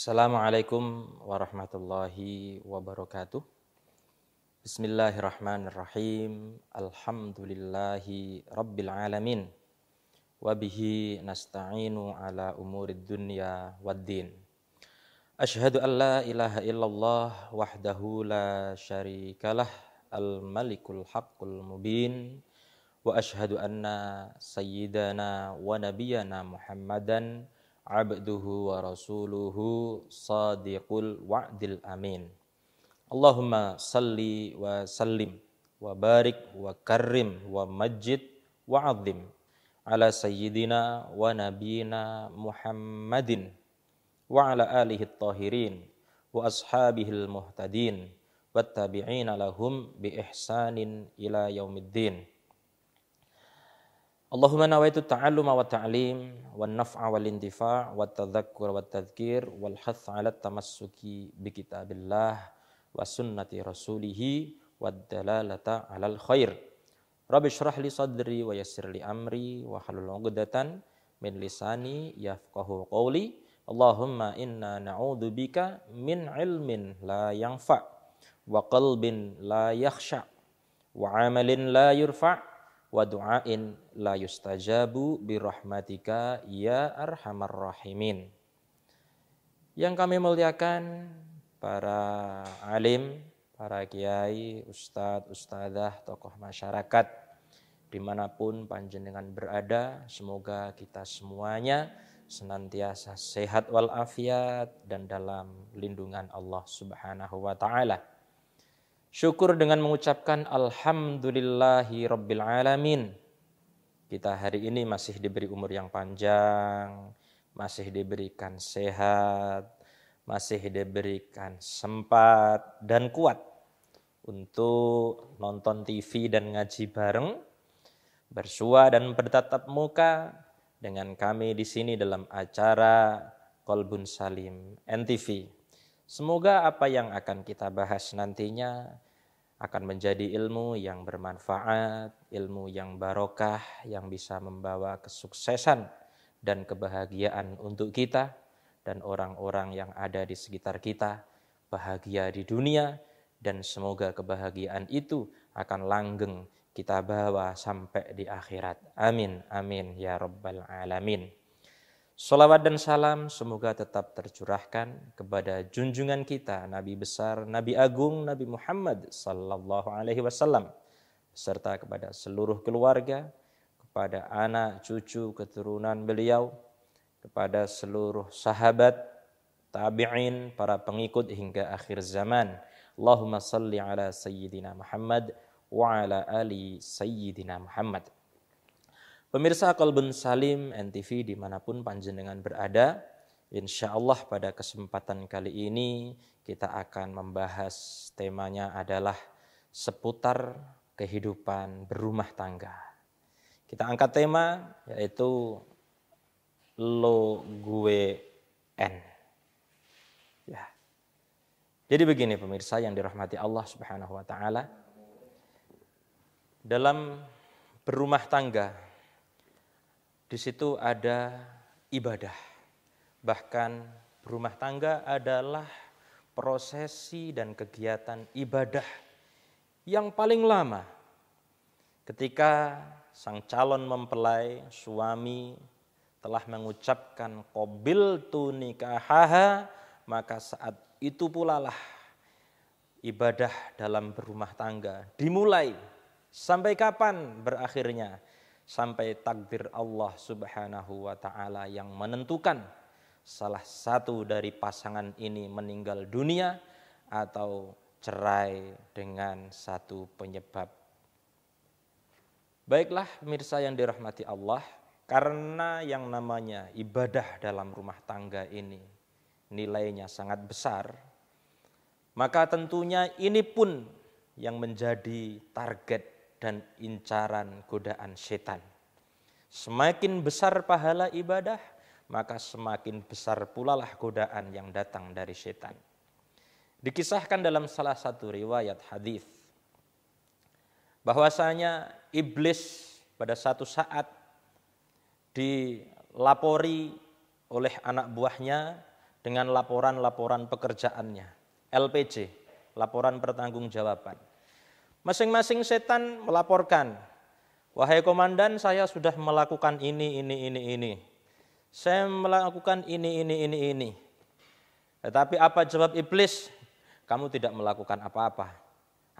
Assalamualaikum warahmatullahi wabarakatuh. Bismillahirrahmanirrahim. Alhamdulillahi rabbil alamin. Wabihi nasta'inu ala umurid dunya waddin. Ashhadu an la ilaha illallah wahdahu la syarikalah al-malikul haqqul mubin. Wa ashhadu anna sayyidana wa nabiyana Muhammadan abduhu wa rasuluhu sadiqul wa'dil amin. Allahumma salli wa sallim wa barik wa karrim wa majid wa azim ala sayyidina wa nabiyina Muhammadin wa ala alihi at-tahirin wa ashabihil muhtadin wat tabi'ina lahum bi ihsanin ila yaumiddin. Allahumma nawaitu ta'alluma wa ta'lim wa naf'a wal intifa' wa tadhakkur wa tadhkir wal hath 'ala tamassuki bi kitabillah wa sunnati rasulih wa dalalata 'alal khair. Rabbi shrah li sadri wa yassir li amri wa halul 'uqdatan min lisani yafqahu qawli. Allahumma inna na'udzubika min 'ilmin la yanfa' wa qalbin la yakhsha' wa 'amalin la yurfa'. Wa du'ain la yustajabu birahmatika ya arhamar rahimin. Yang kami muliakan para alim, para kiai, ustadz, ustadzah, tokoh masyarakat dimanapun panjenengan berada, semoga kita semuanya senantiasa sehat walafiat dan dalam lindungan Allah Subhanahu wa ta'ala. Syukur dengan mengucapkan alhamdulillahi rabbil alamin. Kita hari ini masih diberi umur yang panjang, masih diberikan sehat, masih diberikan sempat dan kuat untuk nonton TV dan ngaji bareng, bersua dan bertatap muka dengan kami di sini dalam acara Qolbun Salim NTV. Semoga apa yang akan kita bahas nantinya akan menjadi ilmu yang bermanfaat, ilmu yang barokah, yang bisa membawa kesuksesan dan kebahagiaan untuk kita dan orang-orang yang ada di sekitar kita, bahagia di dunia, dan semoga kebahagiaan itu akan langgeng kita bawa sampai di akhirat. Amin, amin, ya rabbal alamin. Salawat dan salam semoga tetap tercurahkan kepada junjungan kita Nabi besar, Nabi agung, Nabi Muhammad sallallahu alaihi wasallam, serta kepada seluruh keluarga, kepada anak, cucu, keturunan beliau, kepada seluruh sahabat, tabi'in, para pengikut hingga akhir zaman. Allahumma salli ala sayyidina Muhammad wa ala ali sayyidina Muhammad. Pemirsa Qolbun Salim NTV dimanapun panjenengan berada, insya Allah pada kesempatan kali ini kita akan membahas temanya adalah seputar kehidupan berumah tangga. Kita angkat tema yaitu lo gue n. Ya. Jadi begini pemirsa yang dirahmati Allah Subhanahu wa ta'ala, dalam berumah tangga di situ ada ibadah, bahkan berumah tangga adalah prosesi dan kegiatan ibadah yang paling lama. Ketika sang calon mempelai suami telah mengucapkan qabiltu nikahaha, maka saat itu pulalah ibadah dalam berumah tangga dimulai. Sampai kapan berakhirnya? Sampai takdir Allah Subhanahu wa ta'ala yang menentukan salah satu dari pasangan ini meninggal dunia atau cerai dengan satu penyebab. Baiklah pemirsa yang dirahmati Allah, karena yang namanya ibadah dalam rumah tangga ini nilainya sangat besar, maka tentunya ini pun yang menjadi target dan incaran godaan setan. Semakin besar pahala ibadah, maka semakin besar pula lah godaan yang datang dari setan. Dikisahkan dalam salah satu riwayat hadis bahwasanya iblis pada satu saat dilapori oleh anak buahnya dengan laporan-laporan pekerjaannya, LPJ, laporan pertanggungjawaban. Masing-masing setan melaporkan, wahai komandan, saya sudah melakukan ini. Saya melakukan ini. Tetapi apa jawab iblis? Kamu tidak melakukan apa-apa.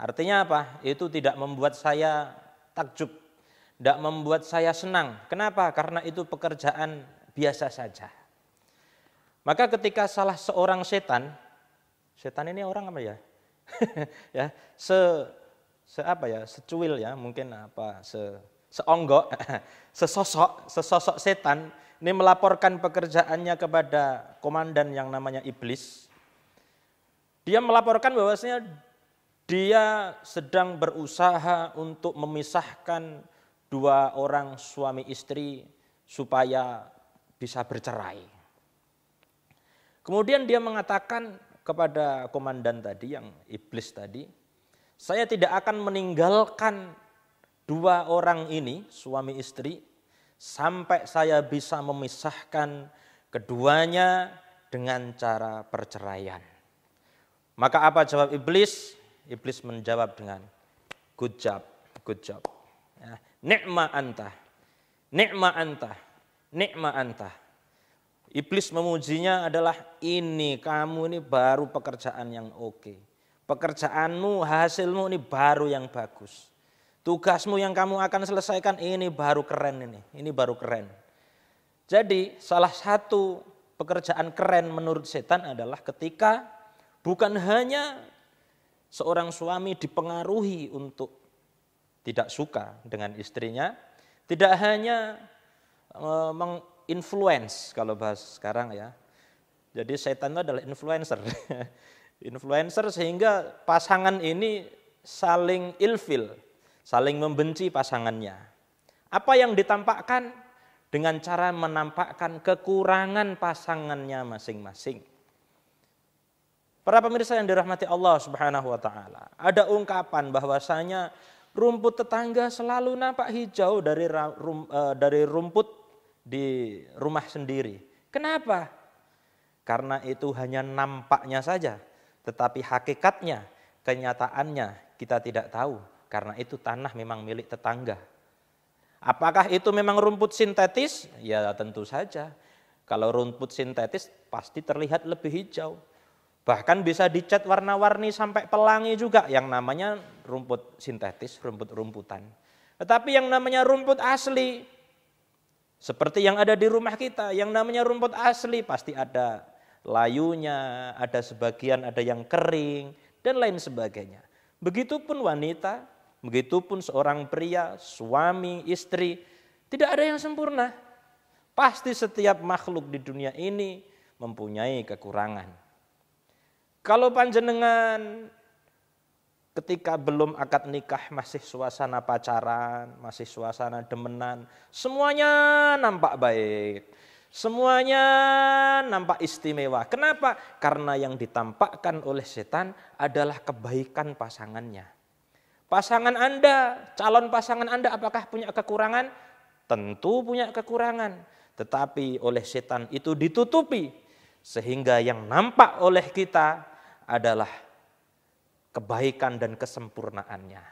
Artinya apa? Itu tidak membuat saya takjub, tidak membuat saya senang. Kenapa? Karena itu pekerjaan biasa saja. Maka ketika salah seorang setan, setan ini orang apa ya? Ya, secuil ya, mungkin apa? Seonggok, sesosok setan ini melaporkan pekerjaannya kepada komandan yang namanya iblis. Dia melaporkan bahwasanya dia sedang berusaha untuk memisahkan dua orang suami istri supaya bisa bercerai. Kemudian dia mengatakan kepada komandan tadi, yang iblis tadi, saya tidak akan meninggalkan dua orang ini, suami istri, sampai saya bisa memisahkan keduanya dengan cara perceraian. Maka apa jawab iblis? Iblis menjawab dengan, good job. Nikma anta. Iblis memujinya adalah ini, kamu ini baru pekerjaan yang oke. Pekerjaanmu, hasilmu ini baru yang bagus. Tugasmu yang kamu akan selesaikan ini baru keren ini baru keren. Jadi salah satu pekerjaan keren menurut setan adalah ketika bukan hanya seorang suami dipengaruhi untuk tidak suka dengan istrinya, tidak hanya menginfluence kalau bahas sekarang ya. Jadi setan itu adalah influencer. Influencer sehingga pasangan ini saling ilfil, saling membenci pasangannya. Apa yang ditampakkan? Dengan cara menampakkan kekurangan pasangannya masing-masing. Para pemirsa yang dirahmati Allah Subhanahu wa taala, ada ungkapan bahwasanya rumput tetangga selalu nampak hijau dari rumput di rumah sendiri. Kenapa? Karena itu hanya nampaknya saja, tetapi hakikatnya, kenyataannya kita tidak tahu. Karena itu tanah memang milik tetangga. Apakah itu memang rumput sintetis? Ya tentu saja. Kalau rumput sintetis pasti terlihat lebih hijau. Bahkan bisa dicat warna-warni sampai pelangi juga yang namanya rumput sintetis, rumput-rumputan. Tetapi yang namanya rumput asli, seperti yang ada di rumah kita, yang namanya rumput asli pasti ada layunya, ada sebagian, ada yang kering, dan lain sebagainya. Begitupun wanita, begitupun seorang pria, suami, istri, tidak ada yang sempurna. Pasti setiap makhluk di dunia ini mempunyai kekurangan. Kalau panjenengan ketika belum akad nikah masih suasana pacaran, masih suasana demenan, semuanya nampak baik, semuanya nampak istimewa. Kenapa? Karena yang ditampakkan oleh setan adalah kebaikan pasangannya. Pasangan Anda, calon pasangan Anda apakah punya kekurangan? Tentu punya kekurangan, tetapi oleh setan itu ditutupi sehingga yang nampak oleh kita adalah kebaikan dan kesempurnaannya.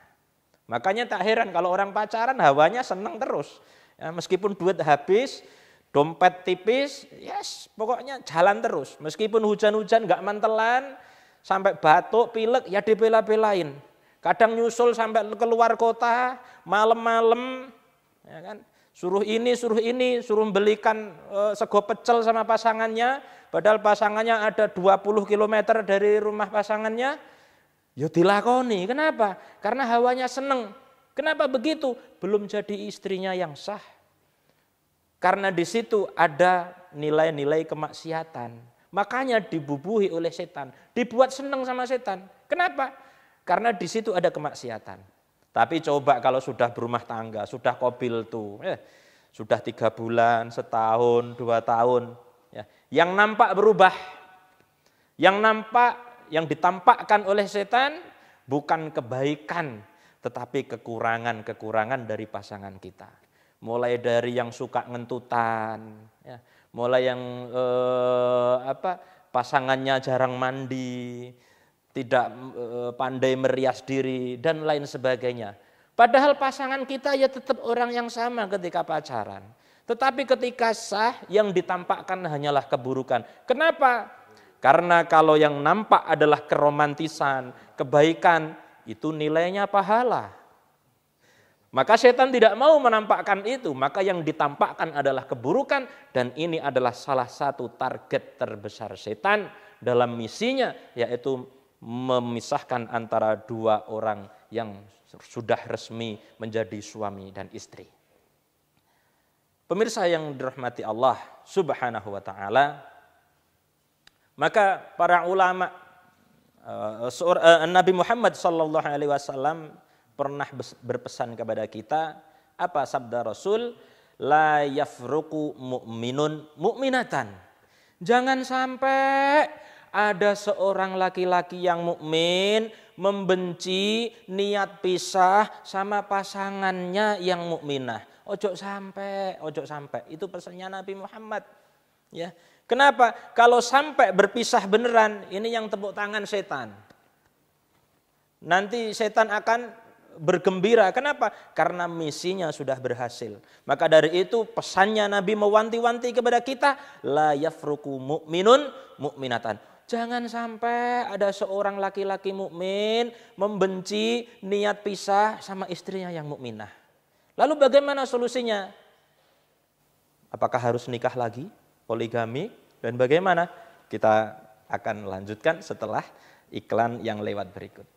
Makanya tak heran kalau orang pacaran hawanya senang terus. Ya, meskipun duit habis, dompet tipis, yes, pokoknya jalan terus. Meskipun hujan-hujan gak mantelan, sampai batuk, pilek, ya dibela-belain. Kadang nyusul sampai keluar kota, malam-malam, ya kan? Suruh ini, suruh belikan sego pecel sama pasangannya, padahal pasangannya ada 20 km dari rumah pasangannya. Ya dilakoni, kenapa? Karena hawanya seneng. Kenapa begitu? Belum jadi istrinya yang sah. Karena di situ ada nilai-nilai kemaksiatan. Makanya dibubuhi oleh setan, dibuat seneng sama setan. Kenapa? Karena di situ ada kemaksiatan. Tapi coba kalau sudah berumah tangga, sudah kobil tuh, sudah 3 bulan, setahun, 2 tahun, ya, yang nampak berubah, yang nampak, yang ditampakkan oleh setan bukan kebaikan, tetapi kekurangan-kekurangan dari pasangan kita. Mulai dari yang suka ngentutan, ya, mulai yang pasangannya jarang mandi, tidak pandai merias diri, dan lain sebagainya. Padahal pasangan kita ya tetap orang yang sama ketika pacaran. Tetapi ketika sah, yang ditampakkan hanyalah keburukan. Kenapa? Karena kalau yang nampak adalah keromantisan, kebaikan, itu nilainya pahala. Maka setan tidak mau menampakkan itu, maka yang ditampakkan adalah keburukan, dan ini adalah salah satu target terbesar setan dalam misinya, yaitu memisahkan antara dua orang yang sudah resmi menjadi suami dan istri. Pemirsa yang dirahmati Allah Subhanahu wa Ta'ala, maka para ulama, Nabi Muhammad Sallallahu Alaihi Wasallam pernah berpesan kepada kita, apa sabda Rasul? La yafruqu mu'minun mu'minatan. Jangan sampai ada seorang laki-laki yang mukmin membenci niat pisah sama pasangannya yang mukminah. Ojo sampai, itu pesannya Nabi Muhammad. Ya, kenapa? Kalau sampai berpisah beneran, ini yang tepuk tangan setan. Nanti setan akan bergembira. Kenapa? Karena misinya sudah berhasil. Maka dari itu pesannya Nabi mewanti-wanti kepada kita, la yafruqu mu'minun mu'minatan. Jangan sampai ada seorang laki-laki mukmin membenci niat pisah sama istrinya yang mukminah. Lalu bagaimana solusinya? Apakah harus nikah lagi, poligami, dan bagaimana? Kita akan lanjutkan setelah iklan yang lewat berikut.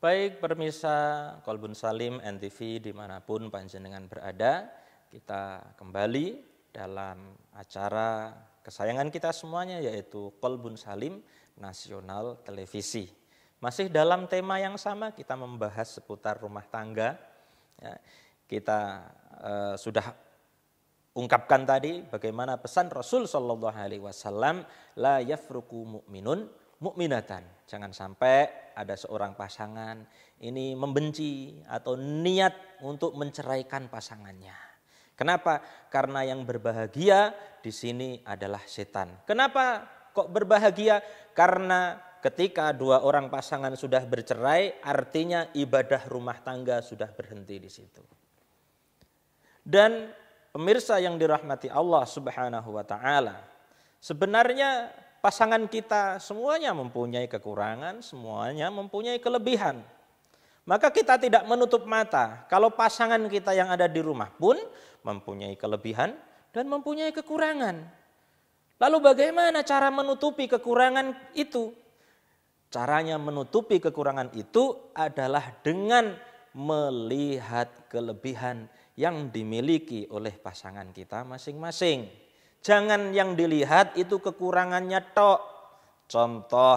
Baik pemirsa Qolbun Salim NTV dimanapun panjenengan berada, kita kembali dalam acara kesayangan kita semuanya, yaitu Qolbun Salim Nasional Televisi. Masih dalam tema yang sama, kita membahas seputar rumah tangga. Kita sudah ungkapkan tadi bagaimana pesan Rasul Shallallahu Alaihi Wasallam, la yafruqu mu'minun mu'minatan. Jangan sampai ada seorang pasangan ini membenci atau niat untuk menceraikan pasangannya. Kenapa? Karena yang berbahagia di sini adalah setan. Kenapa kok berbahagia? Karena ketika dua orang pasangan sudah bercerai, artinya ibadah rumah tangga sudah berhenti di situ. Dan pemirsa yang dirahmati Allah Subhanahu wa Ta'ala, sebenarnya pasangan kita semuanya mempunyai kekurangan, semuanya mempunyai kelebihan. Maka kita tidak menutup mata kalau pasangan kita yang ada di rumah pun mempunyai kelebihan dan mempunyai kekurangan. Lalu bagaimana cara menutupi kekurangan itu? Caranya menutupi kekurangan itu adalah dengan melihat kelebihan yang dimiliki oleh pasangan kita masing-masing. Jangan yang dilihat itu kekurangannya tok. Contoh,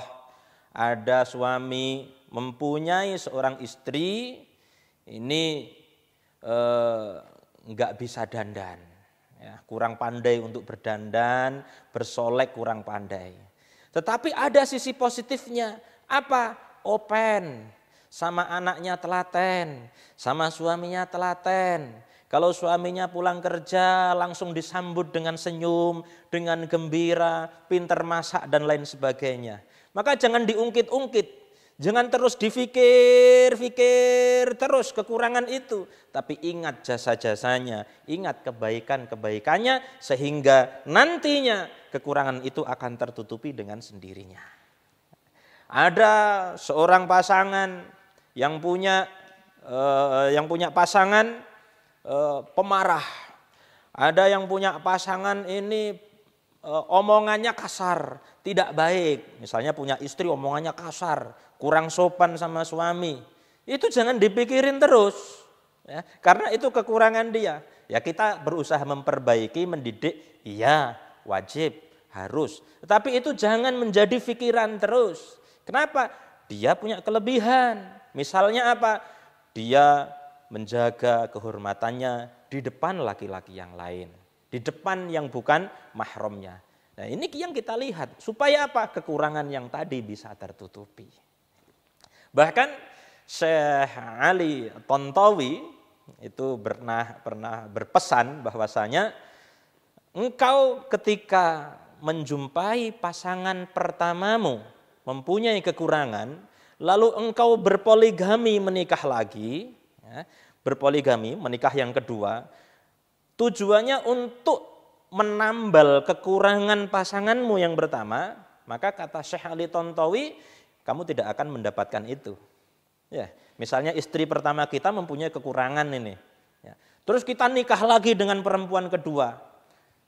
ada suami mempunyai seorang istri ini nggak bisa dandan, ya, kurang pandai untuk berdandan, bersolek kurang pandai. Tetapi ada sisi positifnya, apa? Open, sama anaknya telaten, sama suaminya telaten. Kalau suaminya pulang kerja langsung disambut dengan senyum, dengan gembira, pintar masak dan lain sebagainya. Maka jangan diungkit-ungkit, jangan terus difikir-fikir terus kekurangan itu. Tapi ingat jasa-jasanya, ingat kebaikan-kebaikannya, sehingga nantinya kekurangan itu akan tertutupi dengan sendirinya. Ada seorang pasangan yang punya pasangan pemarah, ada yang punya pasangan ini omongannya kasar, tidak baik. Misalnya punya istri omongannya kasar, kurang sopan sama suami. Itu jangan dipikirin terus, ya, karena itu kekurangan dia. Ya kita berusaha memperbaiki, mendidik, iya wajib, harus. Tapi itu jangan menjadi pikiran terus. Kenapa? Dia punya kelebihan. Misalnya apa? Dia menjaga kehormatannya di depan laki-laki yang lain, di depan yang bukan mahramnya. Nah, ini yang kita lihat supaya apa? Kekurangan yang tadi bisa tertutupi. Bahkan Syekh Ali Tantawi itu pernah berpesan bahwasanya engkau ketika menjumpai pasangan pertamamu mempunyai kekurangan, lalu engkau berpoligami menikah lagi, ya, berpoligami menikah yang kedua, tujuannya untuk menambal kekurangan pasanganmu yang pertama, maka kata Syekh Ali Tantawi, kamu tidak akan mendapatkan itu. Ya, misalnya istri pertama kita mempunyai kekurangan ini, ya, terus kita nikah lagi dengan perempuan kedua,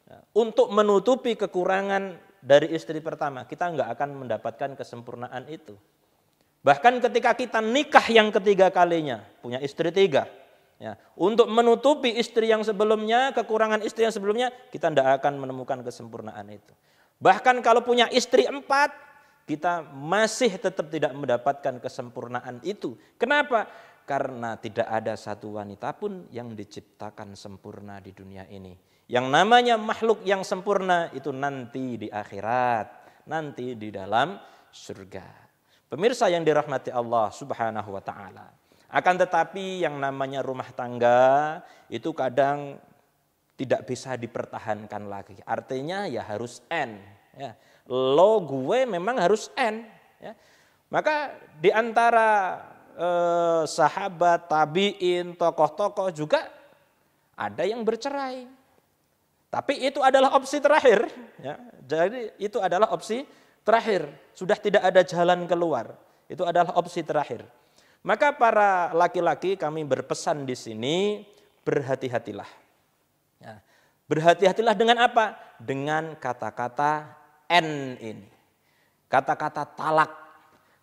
ya, untuk menutupi kekurangan dari istri pertama, kita nggak akan mendapatkan kesempurnaan itu. Bahkan ketika kita nikah yang ketiga kalinya, punya istri tiga, ya, untuk menutupi istri yang sebelumnya, kekurangan istri yang sebelumnya, kita tidak akan menemukan kesempurnaan itu. Bahkan kalau punya istri empat, kita masih tetap tidak mendapatkan kesempurnaan itu. Kenapa? Karena tidak ada satu wanita pun yang diciptakan sempurna di dunia ini. Yang namanya makhluk yang sempurna itu nanti di akhirat, nanti di dalam surga. Pemirsa yang dirahmati Allah Subhanahu wa ta'ala. Akan tetapi yang namanya rumah tangga itu kadang tidak bisa dipertahankan lagi. Artinya ya harus end. Ya. Lo gue memang harus end. Ya. Maka diantara sahabat, tabi'in, tokoh-tokoh juga ada yang bercerai. Tapi itu adalah opsi terakhir. Ya. Jadi itu adalah opsi terakhir, sudah tidak ada jalan keluar. Itu adalah opsi terakhir. Maka para laki-laki kami berpesan di sini, berhati-hatilah. Ya, berhati-hatilah dengan apa? Dengan kata-kata N ini. Kata-kata talak,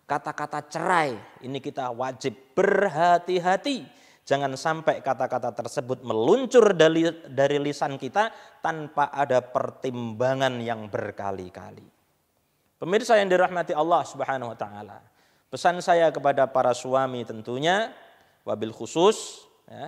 kata-kata cerai. Ini kita wajib berhati-hati. Jangan sampai kata-kata tersebut meluncur dari lisan kita tanpa ada pertimbangan yang berkali-kali. Pemirsa yang dirahmati Allah Subhanahu wa ta'ala. Pesan saya kepada para suami tentunya, wabil khusus. Ya,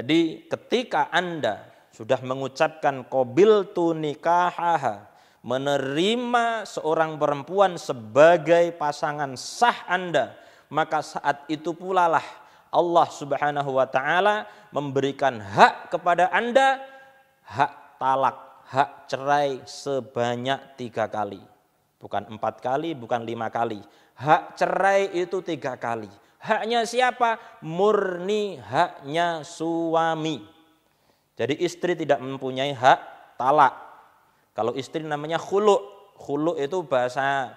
jadi ketika Anda sudah mengucapkan qabiltu nikahaha, menerima seorang perempuan sebagai pasangan sah Anda, maka saat itu pulalah Allah Subhanahu wa ta'ala memberikan hak kepada Anda, hak talak, hak cerai sebanyak 3 kali. Bukan 4 kali, bukan 5 kali. Hak cerai itu 3 kali. Haknya siapa? Murni haknya suami. Jadi istri tidak mempunyai hak talak. Kalau istri namanya khulu. Khulu itu bahasa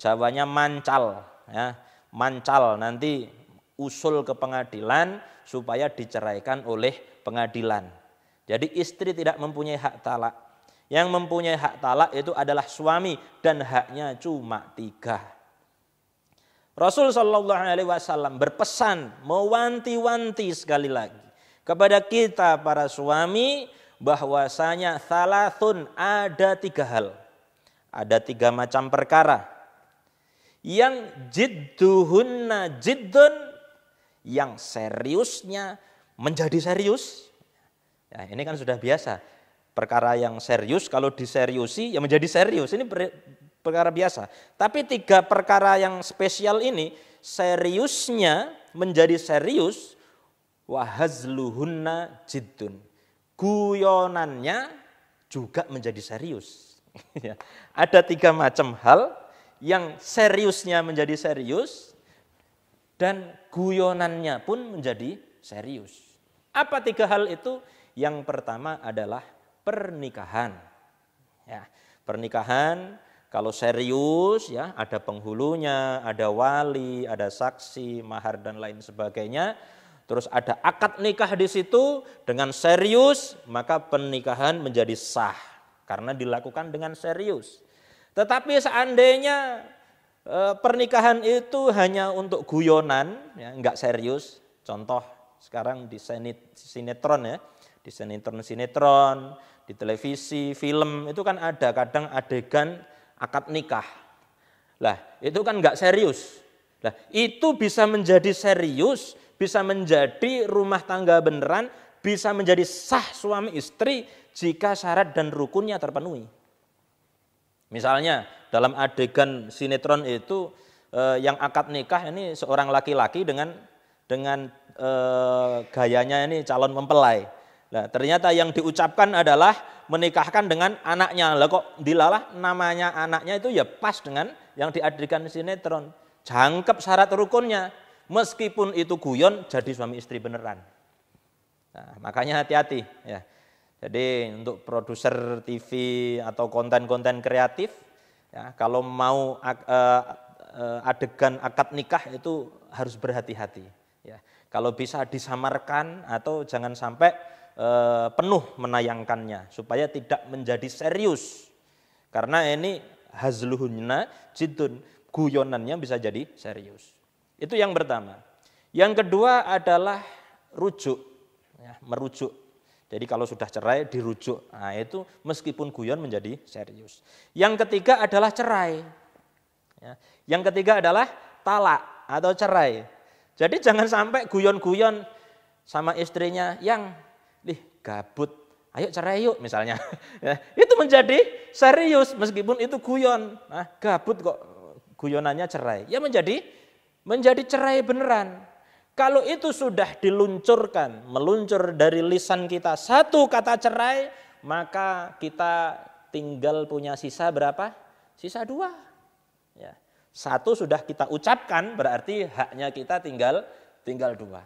Jawanya mancal. Ya, mancal nanti usul ke pengadilan supaya diceraikan oleh pengadilan. Jadi istri tidak mempunyai hak talak. Yang mempunyai hak talak itu adalah suami dan haknya cuma 3. Rasul Shallallahu Alaihi Wasallam berpesan, mewanti-wanti sekali lagi kepada kita para suami bahwasanya thalathun, ada 3 hal, ada 3 macam perkara yang jidduhunna jiddun, yang seriusnya menjadi serius. Ya, ini kan sudah biasa. Perkara yang serius kalau diseriusi ya menjadi serius, ini perkara biasa. Tapi 3 perkara yang spesial ini, seriusnya menjadi serius, wahazluhunna jiddun, guyonannya juga menjadi serius. Ada 3 macam hal yang seriusnya menjadi serius dan guyonannya pun menjadi serius. Apa 3 hal itu? Yang pertama adalah pernikahan. Ya, pernikahan kalau serius ya ada penghulunya, ada wali, ada saksi, mahar dan lain sebagainya. Terus ada akad nikah di situ dengan serius, maka pernikahan menjadi sah karena dilakukan dengan serius. Tetapi seandainya pernikahan itu hanya untuk guyonan, ya, enggak serius. Contoh sekarang di sinetron ya, di sinetron, di televisi, film, itu kan ada kadang adegan akad nikah. Lah, itu kan nggak serius. Lah, itu bisa menjadi serius, bisa menjadi rumah tangga beneran bisa menjadi sah suami istri jika syarat dan rukunnya terpenuhi. Misalnya dalam adegan sinetron itu yang akad nikah ini seorang laki-laki dengan gayanya ini calon mempelai. Nah, ternyata yang diucapkan adalah menikahkan dengan anaknya. Lah kok dilalah namanya anaknya itu ya pas dengan yang diadegan sinetron. Jangkep syarat rukunnya. Meskipun itu guyon jadi suami istri beneran. Nah, makanya hati-hati ya. Jadi untuk produser TV atau konten-konten kreatif ya, kalau mau adegan akad nikah itu harus berhati-hati ya. Kalau bisa disamarkan atau jangan sampai penuh menayangkannya supaya tidak menjadi serius. Karena ini hazluhunna jidun, guyonannya bisa jadi serius. Itu yang pertama. Yang kedua adalah rujuk ya, merujuk. Jadi kalau sudah cerai dirujuk. Nah, itu meskipun guyon menjadi serius. Yang ketiga adalah cerai. Ya. Yang ketiga adalah talak atau cerai. Jadi jangan sampai guyon-guyon sama istrinya yang gabut, ayo cerai yuk misalnya. Ya, itu menjadi serius meskipun itu guyon. Nah, gabut kok guyonannya cerai. Ya menjadi cerai beneran. Kalau itu sudah diluncurkan, meluncur dari lisan kita satu kata cerai, maka kita tinggal punya sisa berapa? Sisa dua. Ya. Satu sudah kita ucapkan berarti haknya kita tinggal dua.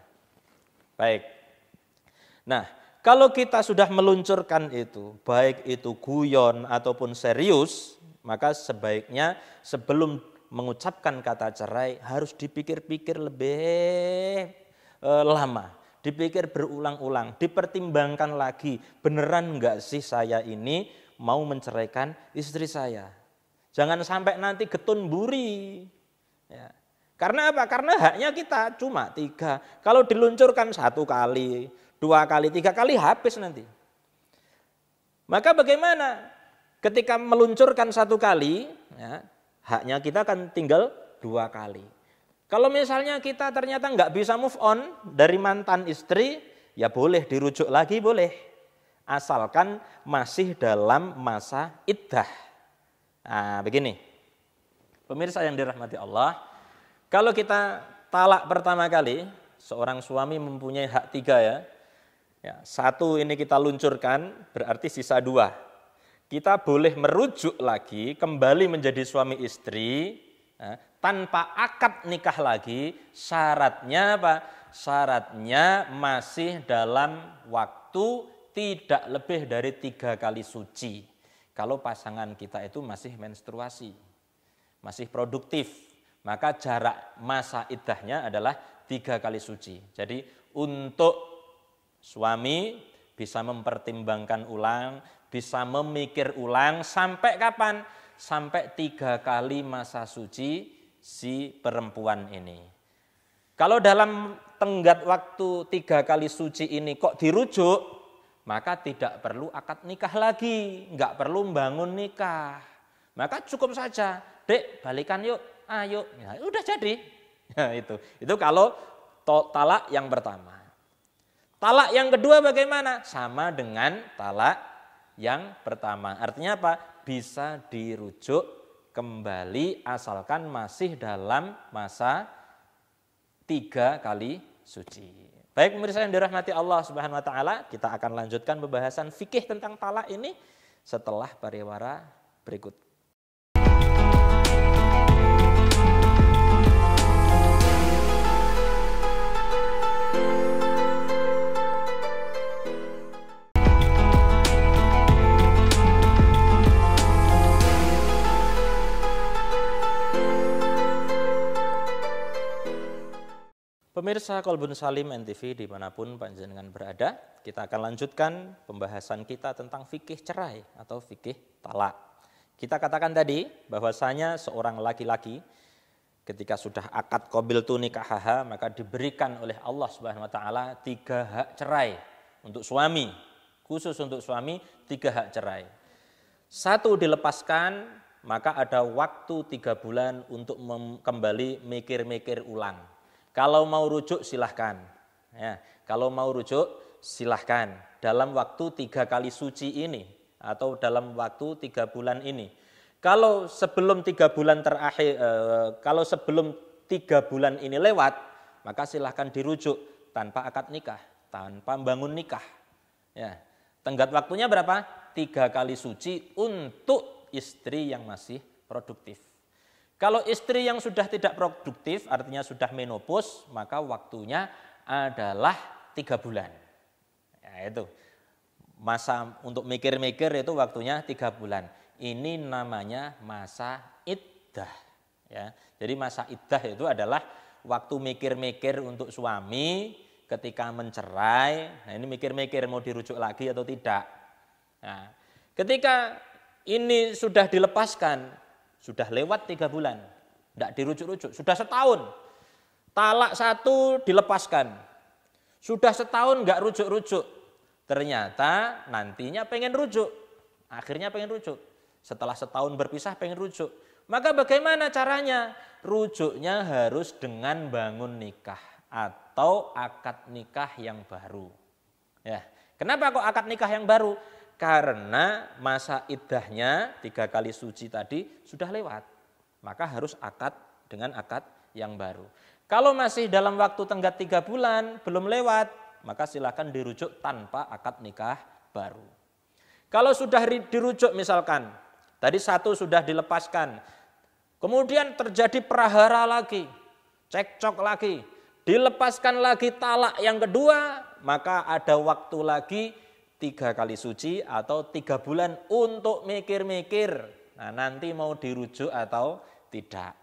Baik. Nah, kalau kita sudah meluncurkan itu, baik itu guyon ataupun serius, maka sebaiknya sebelum mengucapkan kata cerai harus dipikir-pikir lebih lama, dipikir berulang-ulang, dipertimbangkan lagi, beneran enggak sih saya ini mau menceraikan istri saya? Jangan sampai nanti getun buri. Ya. Karena apa? Karena haknya kita cuma tiga. Kalau diluncurkan satu kali, dua kali, tiga kali habis nanti. Maka bagaimana? Ketika meluncurkan satu kali, ya, haknya kita akan tinggal dua kali. Kalau misalnya kita ternyata nggak bisa move on dari mantan istri, ya boleh dirujuk lagi boleh. Asalkan masih dalam masa iddah. Nah, begini, pemirsa yang dirahmati Allah, kalau kita talak pertama kali, seorang suami mempunyai hak tiga ya. Ya, satu ini kita luncurkan, berarti sisa dua. Kita boleh merujuk lagi, kembali menjadi suami istri, ya, tanpa akad nikah lagi, syaratnya apa? Syaratnya masih dalam waktu tidak lebih dari 3 kali suci. Kalau pasangan kita itu masih menstruasi, masih produktif, maka jarak masa iddahnya adalah 3 kali suci. Jadi untuk suami bisa mempertimbangkan ulang, bisa memikir ulang sampai kapan? Sampai 3 kali masa suci si perempuan ini. Kalau dalam tenggat waktu 3 kali suci ini kok dirujuk, maka tidak perlu akad nikah lagi, nggak perlu bangun nikah. Maka cukup saja, dek balikan yuk, ayo, ya, udah jadi. Ya, itu kalau talak yang pertama. Talak yang kedua bagaimana? Sama dengan talak yang pertama. Artinya apa? Bisa dirujuk kembali asalkan masih dalam masa 3 kali suci. Baik pemirsa yang dirahmati Allah Subhanahu wa taala, kita akan lanjutkan pembahasan fikih tentang talak ini setelah pariwara berikut. Pemirsa Qolbun Salim NTV dimanapun panjenengan berada, kita akan lanjutkan pembahasan kita tentang fikih cerai atau fikih talak. Kita katakan tadi bahwasanya seorang laki-laki ketika sudah akad qabiltu nikahaha maka diberikan oleh Allah Subhanahu wa taala 3 hak cerai untuk suami, khusus untuk suami 3 hak cerai. Satu dilepaskan, maka ada waktu 3 bulan untuk kembali mikir-mikir ulang. Kalau mau rujuk silahkan, ya, kalau mau rujuk silahkan dalam waktu 3 kali suci ini atau dalam waktu 3 bulan ini. Kalau sebelum 3 bulan terakhir, kalau sebelum 3 bulan ini lewat, maka silahkan dirujuk tanpa akad nikah, tanpa bangun nikah. Ya, tenggat waktunya berapa? 3 kali suci untuk istri yang masih produktif. Kalau istri yang sudah tidak produktif, artinya sudah menopause, maka waktunya adalah 3 bulan. Ya, itu masa untuk mikir-mikir itu waktunya 3 bulan. Ini namanya masa iddah. Ya, jadi masa iddah itu adalah waktu mikir-mikir untuk suami ketika mencerai. Nah, ini mikir-mikir mau dirujuk lagi atau tidak. Nah, ketika ini sudah dilepaskan, sudah lewat 3 bulan, tidak dirujuk-rujuk, sudah setahun, talak 1 dilepaskan, sudah setahun nggak rujuk-rujuk, ternyata nantinya pengen rujuk, akhirnya pengen rujuk, setelah setahun berpisah pengen rujuk, maka bagaimana caranya? Rujuknya harus dengan bangun nikah atau akad nikah yang baru. Ya, kenapa kok akad nikah yang baru? Karena masa iddahnya 3 kali suci tadi sudah lewat, maka harus akad dengan akad yang baru. Kalau masih dalam waktu tenggat 3 bulan belum lewat, maka silakan dirujuk tanpa akad nikah baru. Kalau sudah dirujuk, misalkan tadi 1 sudah dilepaskan, kemudian terjadi prahara lagi, cekcok lagi, dilepaskan lagi talak yang kedua, maka ada waktu lagi 3 kali suci atau 3 bulan untuk mikir-mikir, nah nanti mau dirujuk atau tidak.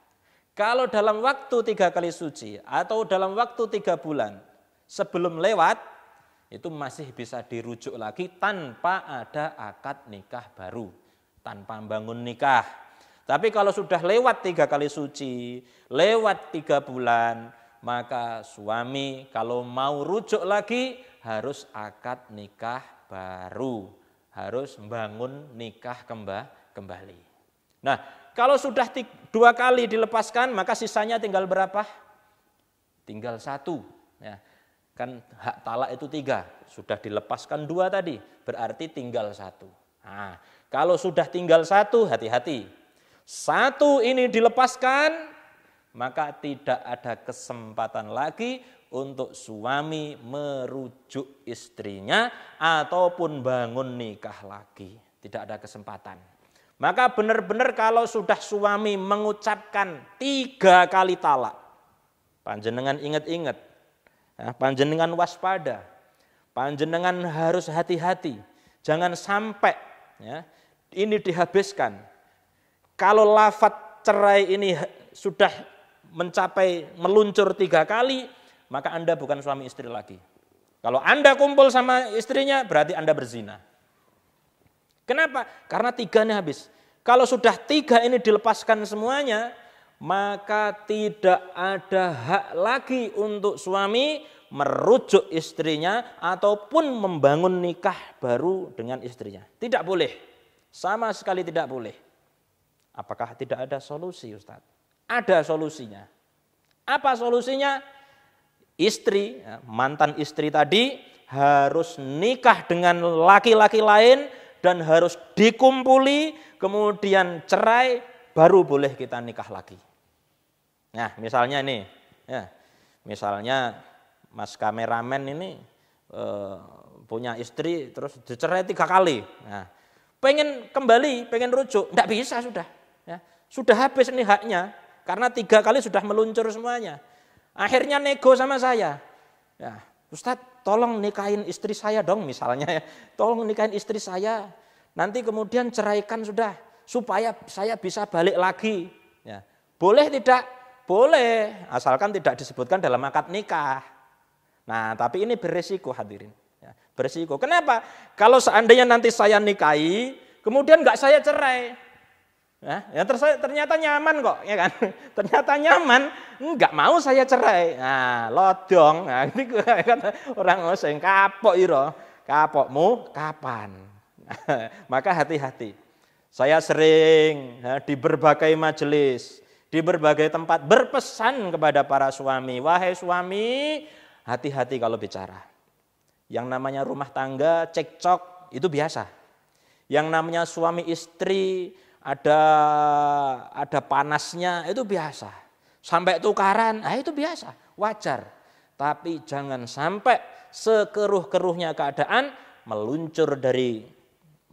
Kalau dalam waktu 3 kali suci atau dalam waktu 3 bulan sebelum lewat, itu masih bisa dirujuk lagi tanpa ada akad nikah baru, tanpa bangun nikah. Tapi kalau sudah lewat 3 kali suci, lewat 3 bulan, maka suami kalau mau rujuk lagi harus akad nikah baru, harus membangun nikah kembali. Nah, kalau sudah 2 kali dilepaskan, maka sisanya tinggal berapa? Tinggal 1. Ya, kan hak talak itu 3, sudah dilepaskan 2 tadi, berarti tinggal 1. Nah, kalau sudah tinggal 1, hati-hati. 1 ini dilepaskan, maka tidak ada kesempatan lagi untuk suami merujuk istrinya ataupun bangun nikah lagi. Tidak ada kesempatan. Maka benar-benar kalau sudah suami mengucapkan 3 kali talak, panjenengan ingat-ingat, panjenengan waspada, panjenengan harus hati-hati. Jangan sampai ya, ini dihabiskan. Kalau lafadz cerai ini sudah mencapai meluncur 3 kali, maka Anda bukan suami istri lagi. Kalau Anda kumpul sama istrinya, berarti Anda berzina. Kenapa? Karena 3 ini habis. Kalau sudah 3 ini dilepaskan semuanya, maka tidak ada hak lagi untuk suami merujuk istrinya ataupun membangun nikah baru dengan istrinya. Tidak boleh. Sama sekali tidak boleh. Apakah tidak ada solusi, Ustadz? Ada solusinya. Apa solusinya? Istri, mantan istri tadi harus nikah dengan laki-laki lain dan harus dikumpuli, kemudian cerai, baru boleh kita nikah lagi. Nah, misalnya nih, ya, misalnya Mas kameramen ini punya istri terus dicerai 3 kali. Nah, pengen kembali, pengen rujuk, enggak bisa sudah. Ya, sudah habis nih haknya, karena 3 kali sudah meluncur semuanya. Akhirnya nego sama saya, ya, Ustadz tolong nikahin istri saya dong misalnya, ya. Tolong nikahin istri saya, nanti kemudian ceraikan sudah, supaya saya bisa balik lagi. Ya. Boleh tidak? Boleh, asalkan tidak disebutkan dalam akad nikah. Nah, tapi ini beresiko hadirin, ya, beresiko. Kenapa? Kalau seandainya nanti saya nikahi, kemudian nggak saya cerai, ya, ternyata nyaman kok, ya kan? Ternyata nyaman, enggak mau saya cerai. Nah, lodong. Nah, ini orang sing kapok ira. Kapokmu kapan? Nah, maka hati-hati. Saya sering di berbagai majelis, di berbagai tempat berpesan kepada para suami, wahai suami, hati-hati kalau bicara. Yang namanya rumah tangga, cekcok itu biasa. Yang namanya suami istri, ada panasnya, itu biasa. Sampai tukaran, itu biasa, wajar. Tapi jangan sampai sekeruh-keruhnya keadaan meluncur dari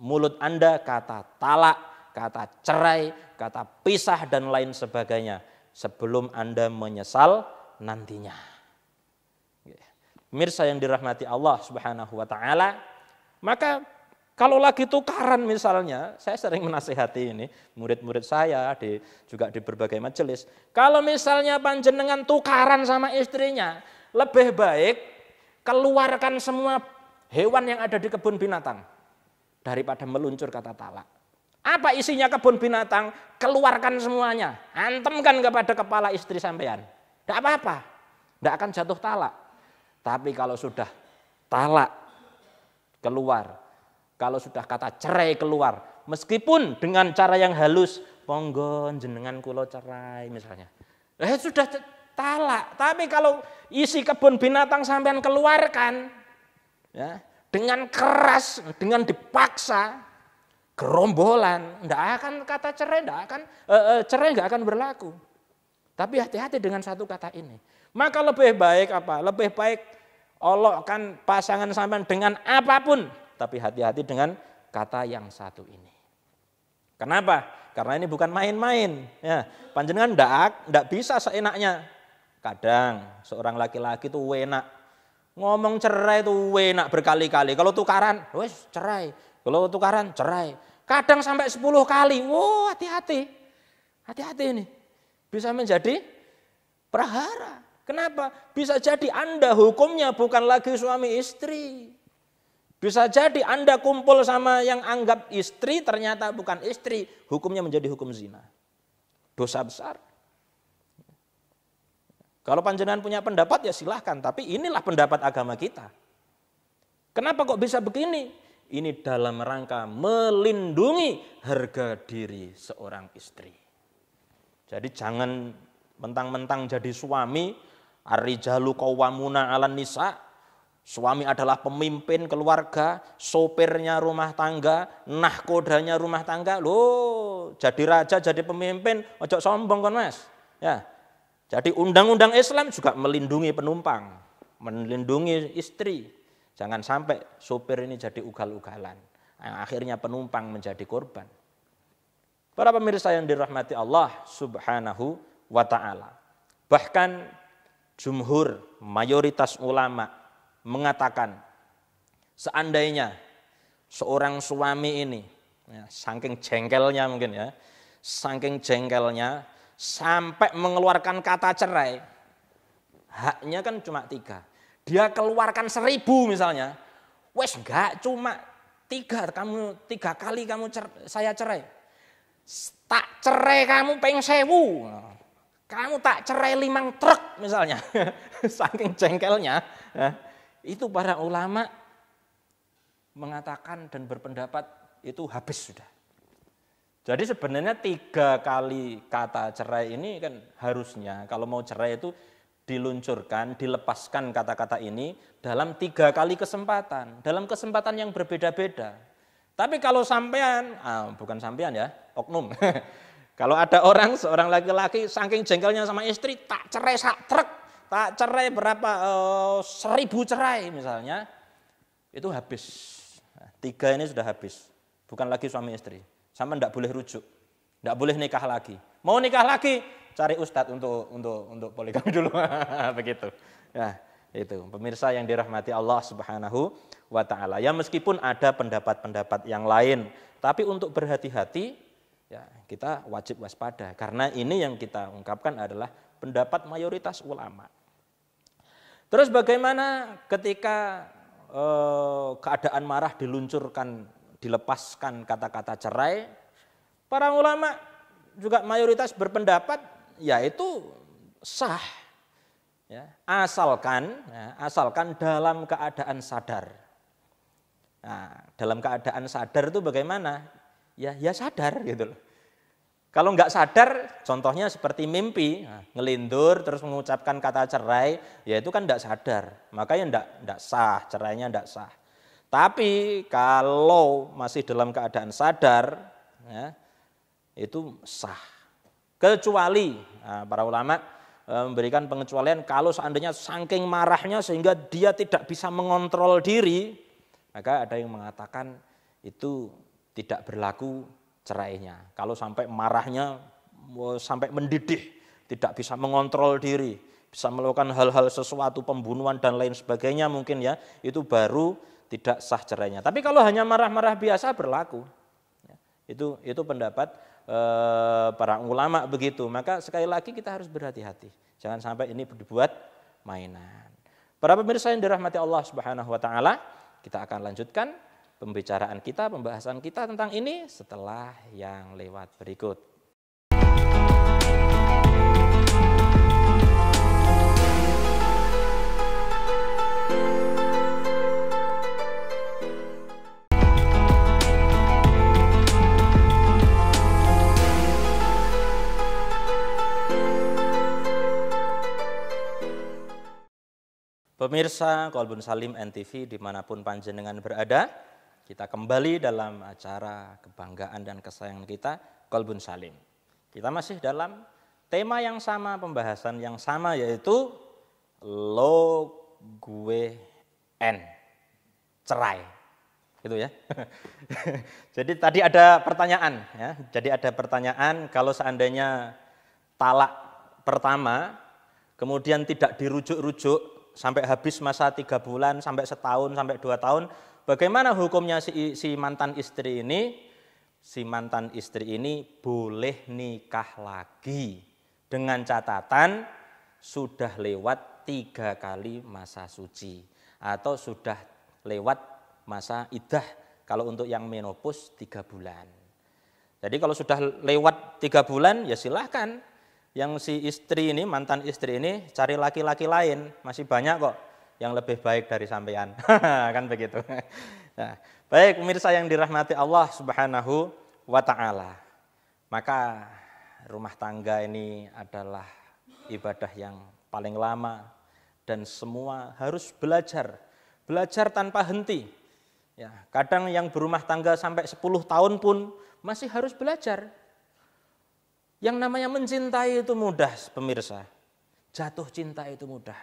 mulut Anda kata talak, kata cerai, kata pisah dan lain sebagainya sebelum Anda menyesal nantinya. Mirsa yang dirahmati Allah Subhanahu wa taala, maka kalau lagi tukaran misalnya, saya sering menasihati ini murid-murid saya juga di berbagai majelis. Kalau misalnya panjenengan tukaran sama istrinya, lebih baik keluarkan semua hewan yang ada di kebun binatang daripada meluncur kata talak. Apa isinya kebun binatang? Keluarkan semuanya, antemkan kepada kepala istri sampean. Tidak apa-apa, tidak akan jatuh talak. Tapi kalau sudah talak keluar, kalau sudah kata cerai keluar, meskipun dengan cara yang halus, monggo jenengan kula cerai misalnya. Sudah talak, tapi kalau isi kebun binatang sampean keluarkan, ya, dengan keras, dengan dipaksa, gerombolan, ndak akan kata cerai, nggak akan berlaku. Tapi hati-hati dengan satu kata ini. Maka lebih baik apa? Lebih baik olokkan pasangan sampean dengan apapun, tapi hati-hati dengan kata yang satu ini. Kenapa? Karena ini bukan main-main. Ya, panjenengan ndak bisa seenaknya. Kadang seorang laki-laki tuh wenak ngomong cerai, tuh wenak berkali-kali. Kalau tukaran, wes cerai. Kalau tukaran, cerai. Kadang sampai 10 kali. Wow, hati-hati. Hati-hati ini. Bisa menjadi prahara. Kenapa? Bisa jadi Anda hukumnya bukan lagi suami istri. Bisa jadi Anda kumpul sama yang anggap istri ternyata bukan istri. Hukumnya menjadi hukum zina. Dosa besar. Kalau panjenengan punya pendapat ya silahkan. Tapi inilah pendapat agama kita. Kenapa kok bisa begini? Ini dalam rangka melindungi harga diri seorang istri. Jadi jangan mentang-mentang jadi suami, ar-rijalu qawwamuna 'alan nisa. Suami adalah pemimpin keluarga, sopirnya rumah tangga, nahkodanya rumah tangga. Loh, jadi raja, jadi pemimpin, ojo sombong kon, Mas. Ya. Jadi undang-undang Islam juga melindungi penumpang, melindungi istri. Jangan sampai sopir ini jadi ugal-ugalan. Akhirnya penumpang menjadi korban. Para pemirsa yang dirahmati Allah Subhanahu wa ta'ala. Bahkan jumhur, mayoritas ulama mengatakan seandainya seorang suami ini ya, saking jengkelnya mungkin ya, saking jengkelnya sampai mengeluarkan kata cerai, haknya kan cuma 3. Dia keluarkan 1000 misalnya, wes enggak cuma 3, kamu 3 kali kamu saya cerai. Tak cerai kamu peng 1000, kamu tak cerai 5 truk misalnya, saking jengkelnya. Itu para ulama mengatakan dan berpendapat itu habis sudah. Jadi sebenarnya 3 kali kata cerai ini kan harusnya kalau mau cerai itu diluncurkan, dilepaskan kata-kata ini dalam 3 kali kesempatan, dalam kesempatan yang berbeda-beda. Tapi kalau sampean, bukan sampean ya, oknum. Kalau ada orang, seorang laki-laki saking jengkelnya sama istri, tak cerai 1 truk, tak cerai berapa, 1000 cerai misalnya, itu habis. 3 ini sudah habis, bukan lagi suami istri. Sama tidak boleh rujuk, tidak boleh nikah lagi. Mau nikah lagi, cari ustadz untuk poligami dulu, begitu. Nah, itu pemirsa yang dirahmati Allah Subhanahu wa ta'ala. Ya meskipun ada pendapat-pendapat yang lain, tapi untuk berhati-hati, ya, kita wajib waspada karena ini yang kita ungkapkan adalah pendapat mayoritas ulama. Terus bagaimana ketika keadaan marah diluncurkan, dilepaskan kata-kata cerai? Para ulama juga mayoritas berpendapat yaitu sah, ya, asalkan dalam keadaan sadar. Nah, dalam keadaan sadar itu bagaimana? Ya sadar gitu loh. Kalau nggak sadar, contohnya seperti mimpi, ngelindur terus mengucapkan kata cerai, ya itu kan nggak sadar, makanya nggak sah, cerainya nggak sah. Tapi kalau masih dalam keadaan sadar, ya, itu sah. Kecuali para ulama memberikan pengecualian kalau seandainya saking marahnya sehingga dia tidak bisa mengontrol diri, maka ada yang mengatakan itu tidak berlaku cerainya. Kalau sampai marahnya sampai mendidih, tidak bisa mengontrol diri, bisa melakukan hal-hal sesuatu, pembunuhan dan lain sebagainya mungkin ya, itu baru tidak sah cerainya. Tapi kalau hanya marah-marah biasa berlaku. Itu pendapat para ulama begitu. Maka sekali lagi kita harus berhati-hati. Jangan sampai ini dibuat mainan. Para pemirsa yang dirahmati Allah Subhanahu wa taala, kita akan lanjutkan pembicaraan kita, pembahasan kita tentang ini setelah yang lewat berikut. Pemirsa Qolbun Salim NTV dimanapun panjenengan berada, kita kembali dalam acara kebanggaan dan kesayangan kita, Qolbun Salim. Kita masih dalam tema yang sama, pembahasan yang sama, yaitu lo gue en, cerai. Gitu ya. Jadi tadi ada pertanyaan, ya. Jadi ada pertanyaan kalau seandainya talak pertama kemudian tidak dirujuk-rujuk sampai habis masa 3 bulan, sampai setahun, sampai 2 tahun, bagaimana hukumnya si mantan istri ini? Si mantan istri ini boleh nikah lagi dengan catatan sudah lewat 3 kali masa suci atau sudah lewat masa iddah kalau untuk yang menopause 3 bulan. Jadi kalau sudah lewat 3 bulan ya silahkan yang si istri ini, mantan istri ini cari laki-laki lain, masih banyak kok yang lebih baik dari sampean, kan begitu. Nah, baik pemirsa yang dirahmati Allah Subhanahu wa taala. Maka rumah tangga ini adalah ibadah yang paling lama dan semua harus belajar tanpa henti. Ya, kadang yang berumah tangga sampai 10 tahun pun masih harus belajar. Yang namanya mencintai itu mudah, pemirsa. Jatuh cinta itu mudah.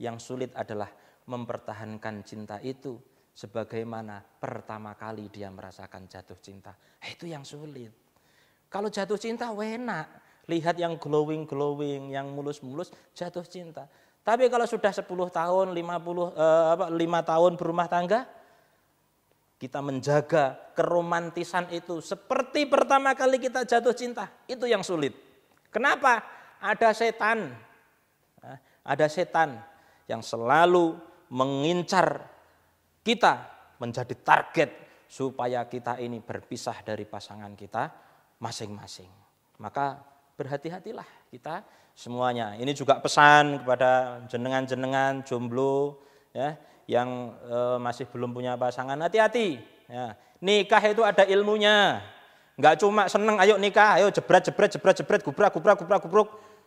Yang sulit adalah mempertahankan cinta itu sebagaimana pertama kali dia merasakan jatuh cinta. Itu yang sulit. Kalau jatuh cinta enak, lihat yang glowing, yang mulus-mulus jatuh cinta. Tapi kalau sudah 10 tahun, 5 tahun berumah tangga, kita menjaga keromantisan itu seperti pertama kali kita jatuh cinta. Itu yang sulit. Kenapa? Ada setan yang selalu mengincar kita, menjadi target supaya kita ini berpisah dari pasangan kita masing-masing. Maka berhati-hatilah kita semuanya. Ini juga pesan kepada jenengan-jenengan jomblo ya, yang masih belum punya pasangan, hati-hati. Ya. Nikah itu ada ilmunya. Enggak cuma seneng ayo nikah, ayo jebret gubrak.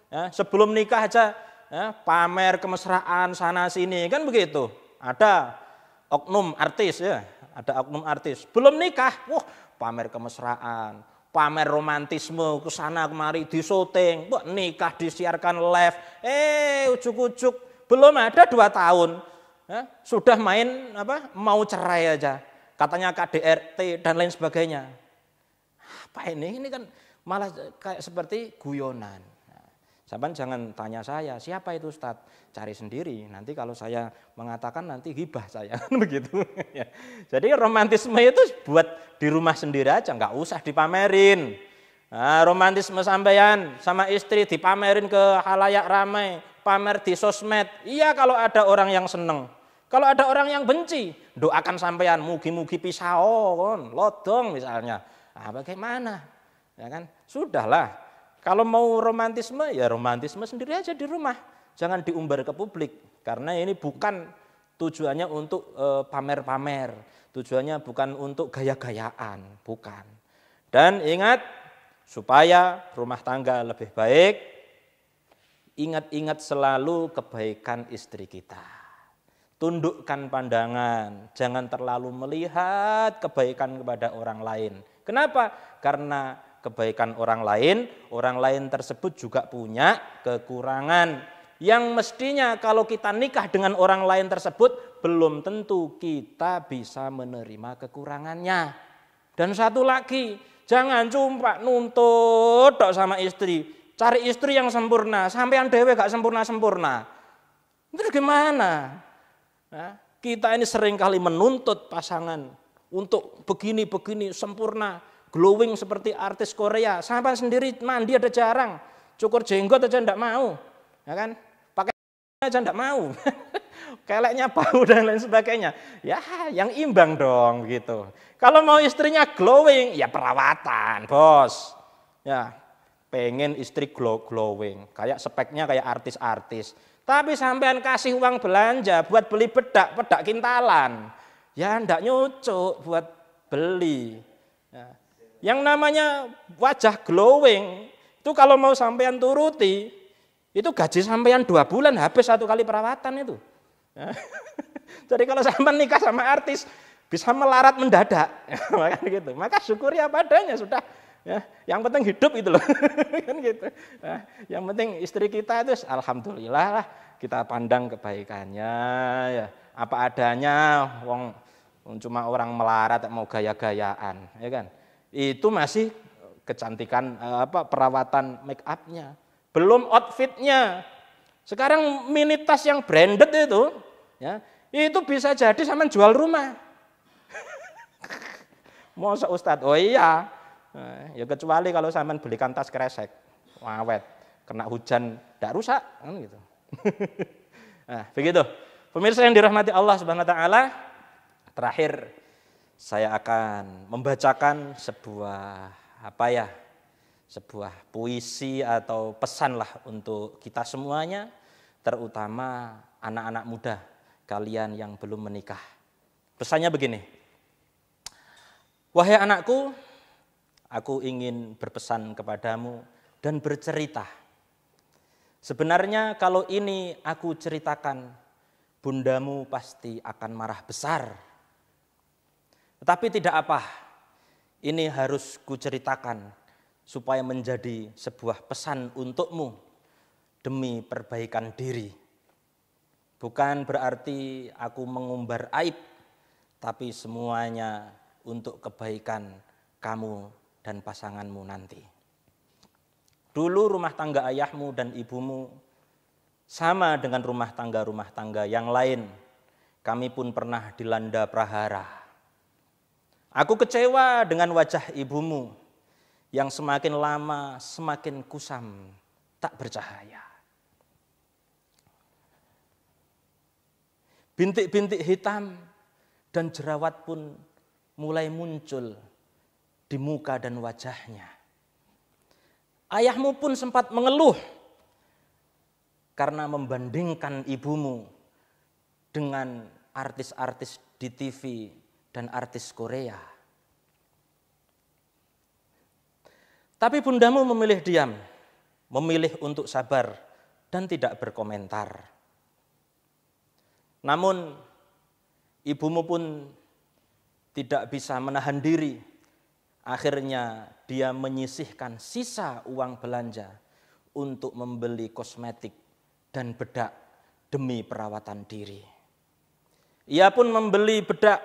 Ya, sebelum nikah aja ya, pamer kemesraan sana sini, kan begitu. Ada oknum artis ya, ada oknum artis belum nikah, wah pamer kemesraan, pamer romantisme kesana kemari, di syuting, wah nikah disiarkan live, ujuk-ujuk belum ada 2 tahun ya, sudah main apa mau cerai aja, katanya KDRT dan lain sebagainya. Apa ini kan malah kayak seperti guyonan. Sahabat jangan tanya saya, siapa itu Ustaz? Cari sendiri, nanti kalau saya mengatakan nanti ghibah saya. Begitu. Jadi romantisme itu buat di rumah sendiri aja, nggak usah dipamerin. Nah, romantisme sampean sama istri dipamerin ke halayak ramai, pamer di sosmed. Iya kalau ada orang yang seneng, kalau ada orang yang benci, doakan sampean mugi-mugi pisau, kon, lodong misalnya. Nah, bagaimana? Ya kan? Sudahlah. Kalau mau romantisme, ya romantisme sendiri aja di rumah. Jangan diumbar ke publik. Karena ini bukan tujuannya untuk pamer-pamer. Tujuannya bukan untuk gaya-gayaan. Bukan. Dan ingat, supaya rumah tangga lebih baik, ingat-ingat selalu kebaikan istri kita. Tundukkan pandangan, jangan terlalu melihat kebaikan kepada orang lain. Kenapa? Karena kebaikan orang lain tersebut juga punya kekurangan. Yang mestinya kalau kita nikah dengan orang lain tersebut, belum tentu kita bisa menerima kekurangannya. Dan satu lagi, jangan cuma nuntut dok sama istri, cari istri yang sempurna, sampean dhewe gak sempurna-sempurna. Terus gimana? Nah, kita ini seringkali menuntut pasangan untuk begini-begini sempurna, glowing seperti artis Korea. Sampai sendiri mandi ada jarang, cukur jenggot aja ndak mau, ya kan? Pakai aja ndak mau, keleknya bau dan lain sebagainya. Ya, yang imbang dong gitu. Kalau mau istrinya glowing, ya perawatan, bos. Ya, pengen istri glowing, kayak speknya kayak artis-artis. Tapi sampean kasih uang belanja buat beli bedak kintalan, ya ndak nyucuk buat beli. Ya. Yang namanya wajah glowing, itu kalau mau sampean turuti, itu gaji sampean 2 bulan habis 1 kali perawatan itu. Ya. Jadi kalau sampean nikah sama artis, bisa melarat mendadak. Maka, gitu. Maka syukuri apa adanya sudah. Ya, yang penting hidup itu loh, kan gitu. Nah, yang penting istri kita itu, alhamdulillah lah, kita pandang kebaikannya, ya apa adanya. Wong cuma orang melarat mau gaya-gayaan, ya kan? Itu masih kecantikan apa perawatan make upnya, belum outfitnya. Sekarang mini tas yang branded itu, ya itu bisa jadi sama jual rumah. Masa Ustadz, oh iya. Ya kecuali kalau sampean belikan tas kresek, awet, kena hujan, tidak rusak, kan gitu. Nah, begitu. Pemirsa yang dirahmati Allah Subhanahu wa taala, terakhir saya akan membacakan sebuah sebuah puisi atau pesanlah untuk kita semuanya, terutama anak-anak muda, kalian yang belum menikah. Pesannya begini. Wahai anakku, aku ingin berpesan kepadamu dan bercerita. Sebenarnya kalau ini aku ceritakan, bundamu pasti akan marah besar. Tetapi tidak apa, ini harus kuceritakan supaya menjadi sebuah pesan untukmu demi perbaikan diri. Bukan berarti aku mengumbar aib, tapi semuanya untuk kebaikan kamu dan pasanganmu nanti. Dulu rumah tangga ayahmu dan ibumu sama dengan rumah tangga yang lain. Kami pun pernah dilanda prahara. Aku kecewa dengan wajah ibumu yang semakin lama semakin kusam, tak bercahaya. Bintik-bintik hitam dan jerawat pun mulai muncul di muka dan wajahnya. Ayahmu pun sempat mengeluh karena membandingkan ibumu dengan artis-artis di TV dan artis Korea. Tapi bundamu memilih diam, memilih untuk sabar dan tidak berkomentar. Namun ibumu pun tidak bisa menahan diri. Akhirnya dia menyisihkan sisa uang belanja untuk membeli kosmetik dan bedak demi perawatan diri. Ia pun membeli bedak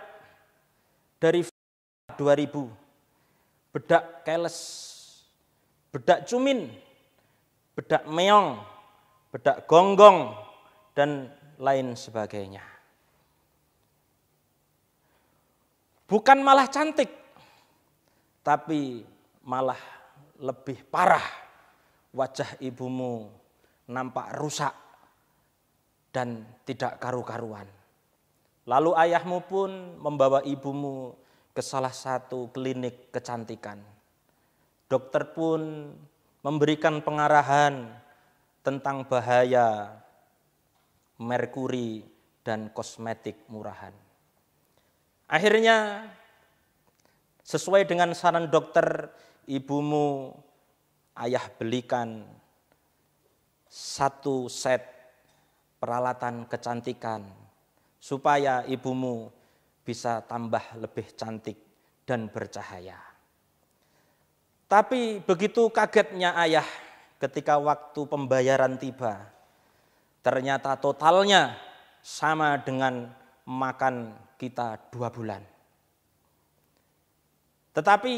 dari 2000, bedak keles, bedak cumin, bedak meong, bedak gonggong, dan lain sebagainya. Bukan malah cantik, tapi malah lebih parah, wajah ibumu nampak rusak dan tidak karu-karuan. Lalu ayahmu pun membawa ibumu ke salah satu klinik kecantikan. Dokter pun memberikan pengarahan tentang bahaya merkuri dan kosmetik murahan. Akhirnya sesuai dengan saran dokter, ibumu ayah belikan satu set peralatan kecantikan supaya ibumu bisa tambah lebih cantik dan bercahaya. Tapi begitu kagetnya ayah ketika waktu pembayaran tiba, ternyata totalnya sama dengan makan kita 2 bulan. Tetapi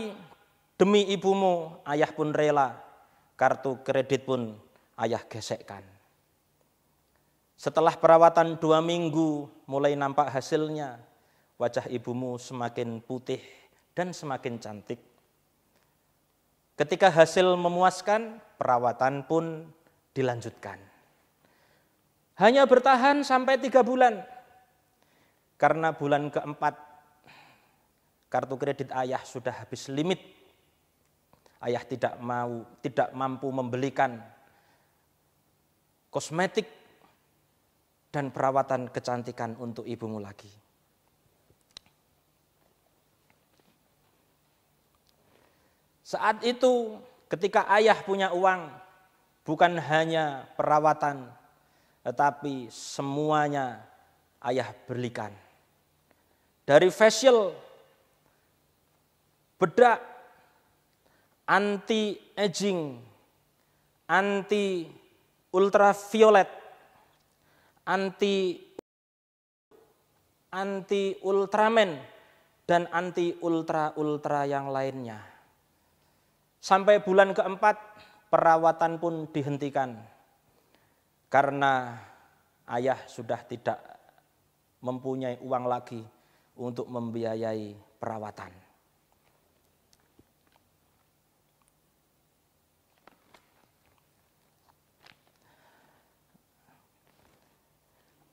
demi ibumu ayah pun rela, kartu kredit pun ayah gesekkan. Setelah perawatan 2 minggu mulai nampak hasilnya, wajah ibumu semakin putih dan semakin cantik. Ketika hasil memuaskan, perawatan pun dilanjutkan. Hanya bertahan sampai 3 bulan. Karena bulan keempat, kartu kredit ayah sudah habis limit. Ayah tidak mampu membelikan kosmetik dan perawatan kecantikan untuk ibumu lagi. Saat itu ketika ayah punya uang, bukan hanya perawatan, tetapi semuanya ayah belikan. Dari facial, bedak, anti-aging, anti-ultraviolet, anti-ultraman, dan anti-ultra-ultra yang lainnya. Sampai bulan keempat, perawatan pun dihentikan. Karena ayah sudah tidak mempunyai uang lagi untuk membiayai perawatan.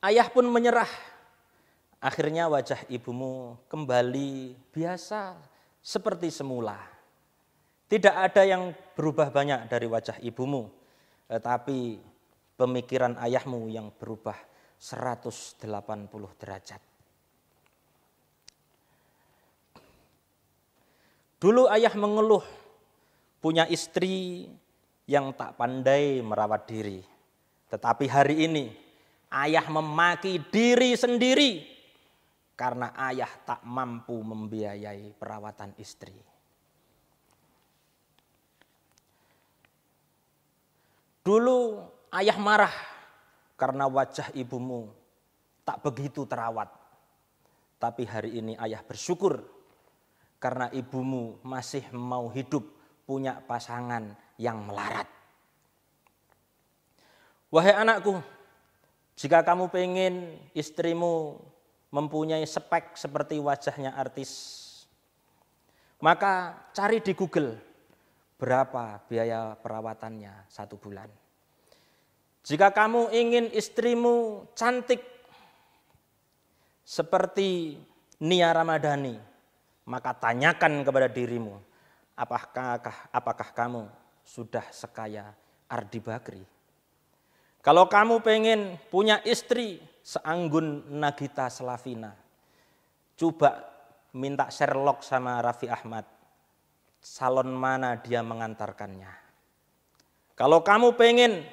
Ayah pun menyerah. Akhirnya wajah ibumu kembali biasa seperti semula. Tidak ada yang berubah banyak dari wajah ibumu. Tetapi pemikiran ayahmu yang berubah 180 derajat. Dulu ayah mengeluh punya istri yang tak pandai merawat diri. Tetapi hari ini ayah memaki diri sendiri karena ayah tak mampu membiayai perawatan istri. Dulu ayah marah karena wajah ibumu tak begitu terawat. Tapi hari ini ayah bersyukur karena ibumu masih mau hidup punya pasangan yang melarat. Wahai anakku, jika kamu pengen istrimu mempunyai spek seperti wajahnya artis, maka cari di Google berapa biaya perawatannya 1 bulan. Jika kamu ingin istrimu cantik seperti Nia Ramadhani, maka tanyakan kepada dirimu, apakah kamu sudah sekaya Ardi Bagri? Kalau kamu pengen punya istri seanggun Nagita Slavina, coba minta Sherlock sama Raffi Ahmad, salon mana dia mengantarkannya. Kalau kamu pengen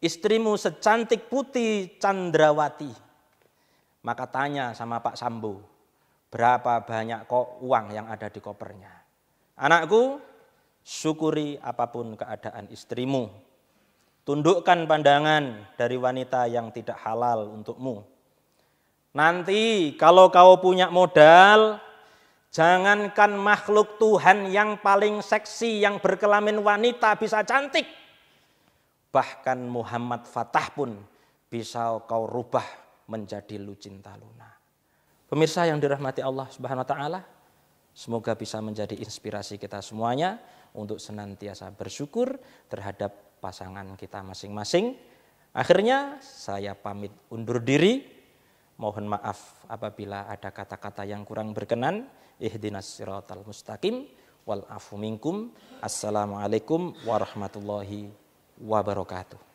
istrimu secantik putih Chandrawati, maka tanya sama Pak Sambu, berapa banyak kok uang yang ada di kopernya. Anakku, syukuri apapun keadaan istrimu. Tundukkan pandangan dari wanita yang tidak halal untukmu. Nanti kalau kau punya modal, jangankan makhluk Tuhan yang paling seksi, yang berkelamin wanita bisa cantik. Bahkan Muhammad Fatah pun bisa kau rubah menjadi Lucinta Luna. Pemirsa yang dirahmati Allah Subhanahu wa Ta'ala, semoga bisa menjadi inspirasi kita semuanya untuk senantiasa bersyukur terhadap pasangan kita masing-masing. Akhirnya saya pamit undur diri. Mohon maaf apabila ada kata-kata yang kurang berkenan. Ihdinas siratal mustaqim wal afu minkum. Assalamualaikum warahmatullahi wabarakatuh.